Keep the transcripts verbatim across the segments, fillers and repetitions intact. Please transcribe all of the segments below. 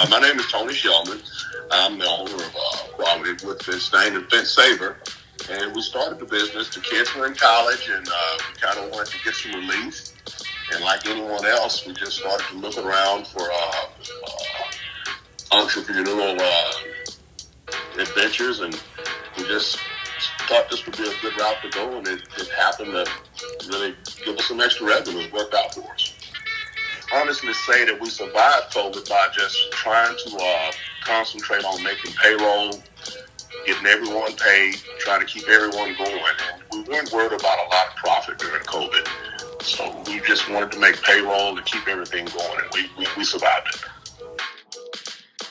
Uh, my name is Tony Shelman. I'm the owner of uh, Quality Fence named Fence Saver. And we started the business. The kids were in college, and uh, we kind of wanted to get some relief. And like anyone else, we just started to look around for uh, uh, entrepreneurial uh, adventures. And we just thought this would be a good route to go. And it, it happened to really give us some extra revenue. It worked out for us. Honestly, say that we survived COVID by just trying to uh, concentrate on making payroll, getting everyone paid, trying to keep everyone going. And we weren't worried about a lot of profit during COVID. So we just wanted to make payroll to keep everything going, and we, we, we survived it.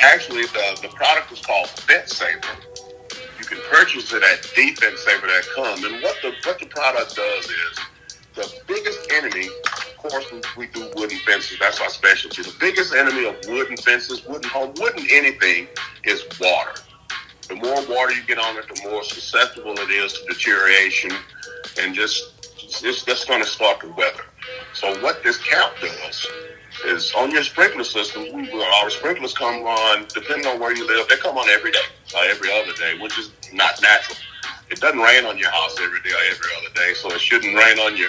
Actually, the, the product was called Fence Saver. You can purchase it at the fence saver dot com. And what the, what the product does is, the biggest enemy, of course, we, we do wooden fences. That's our specialty. The biggest enemy of wooden fences, wooden home, wooden anything is water. The more water you get on it, the more susceptible it is to deterioration, and just It's, that's going to start the weather. So what this cap does is, on your sprinkler system, we will, our sprinklers come on, depending on where you live, they come on every day, or every other day, which is not natural. It doesn't rain on your house every day or every other day, so it shouldn't rain on your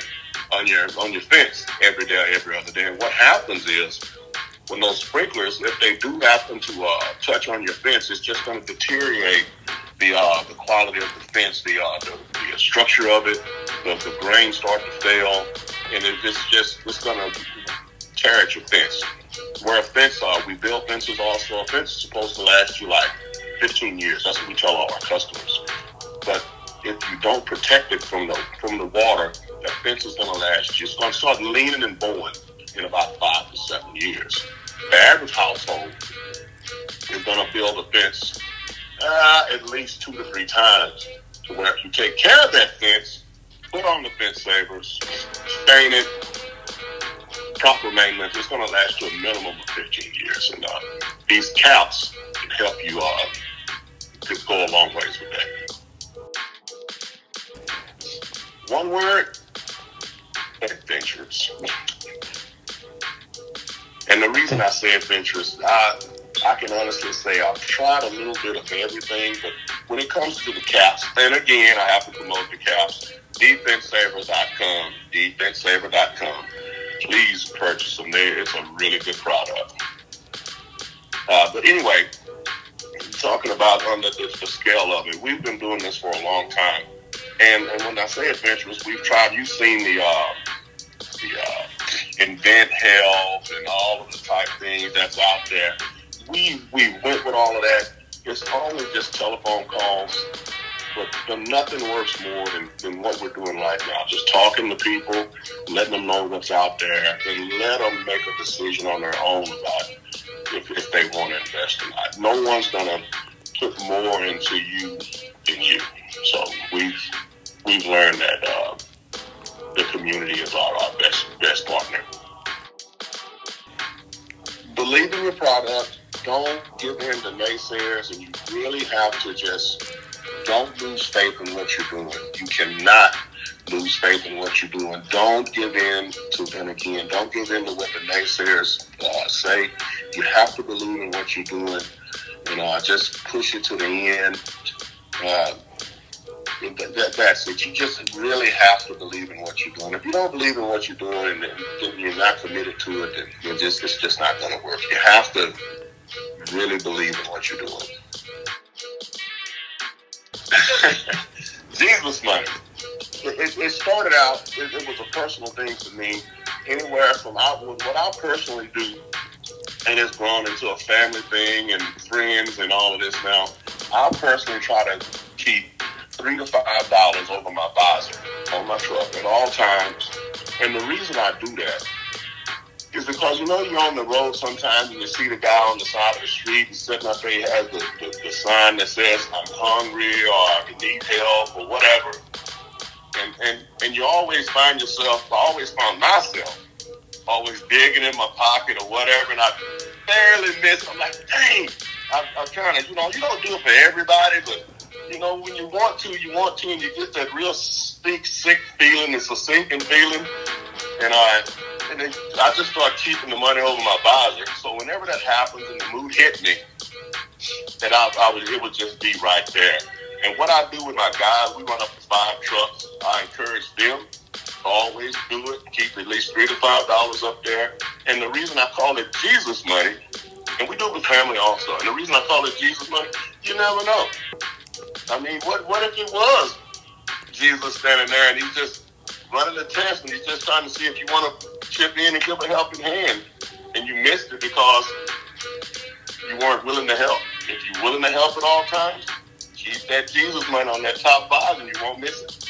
on your on your fence every day or every other day. And what happens is, when those sprinklers, if they do happen to uh, touch on your fence, it's just going to deteriorate the uh, the quality of the fence, the uh, the, the structure of it. The, the grain start to fail, and it, it's just it's gonna tear at your fence. We're a fence, uh, we build fences also. A fence is supposed to last you like fifteen years. That's what we tell all our customers. But if you don't protect it from the from the water, that fence is gonna last you. It's gonna start leaning and bowing in about five to seven years. The average household is gonna build a fence uh, at least two to three times. To where if you take care of that fence, put on the Fence Savers, stain it, proper maintenance, it's going to last you a minimum of fifteen years. And uh, these caps can help you uh, go a long ways with that. One word, adventures. And the reason I say adventures, I, I can honestly say I've tried a little bit of everything, but when it comes to the caps, and again, I have to promote the caps, the fence saver dot com, the fence saver dot com. Please purchase them there. It's a really good product. Uh, but anyway, talking about on the, the scale of it, we've been doing this for a long time. And, and when I say adventurous, we've tried, you've seen the, uh, the uh, Invent Health and all of the type things that's out there. We, we went with all of that. It's only just telephone calls. But nothing works more than, than what we're doing right now. Just talking to people, letting them know what's out there, and let them make a decision on their own about if, if they want to invest or not. No one's going to put more into you than you. So we've, we've learned that uh, the community is our, our best, best partner. Believe in your product. Don't give in to naysayers, and you really have to just... Don't lose faith in what you're doing. You cannot lose faith in what you're doing. Don't give in to, and again, don't give in to what the naysayers uh, say. You have to believe in what you're doing. You know, just push it to the end. Uh, that, that's it. You just really have to believe in what you're doing. If you don't believe in what you're doing, and, and you're not committed to it, then you're just, it's just not going to work. You have to really believe in what you're doing. Jesus money. It, it, it started out, it, it was a personal thing for me, anywhere from out, what I personally do, and it's grown into a family thing and friends and all of this now. I personally try to keep three to five dollars over my visor on my truck at all times. And the reason I do that is because, you know, you're on the road sometimes and you see the guy on the side of the street and sitting up there, he has the, the, the sign that says, I'm hungry, or I need help, or whatever. And, and, and you always find yourself, I always found myself, always digging in my pocket or whatever, and I barely miss. I'm like, dang, I, I'm trying to, you know, you don't do it for everybody, but, you know, when you want to, you want to, and you get that real sick, sick feeling, it's a sinking feeling. And I... and then I just start keeping the money over my visor. So whenever that happens and the mood hit me, that I, I would, it would just be right there. And what I do with my guys, we run up to five trucks. I encourage them to always do it, keep at least three to five dollars up there. And the reason I call it Jesus money, and we do it with family also, and the reason I call it Jesus money, you never know. I mean, what what if it was Jesus standing there and he's just running the test and he's just trying to see if you want to chip in and give a helping hand, and you missed it because you weren't willing to help. If you're willing to help at all times, keep that Jesus money on that top five and you won't miss it.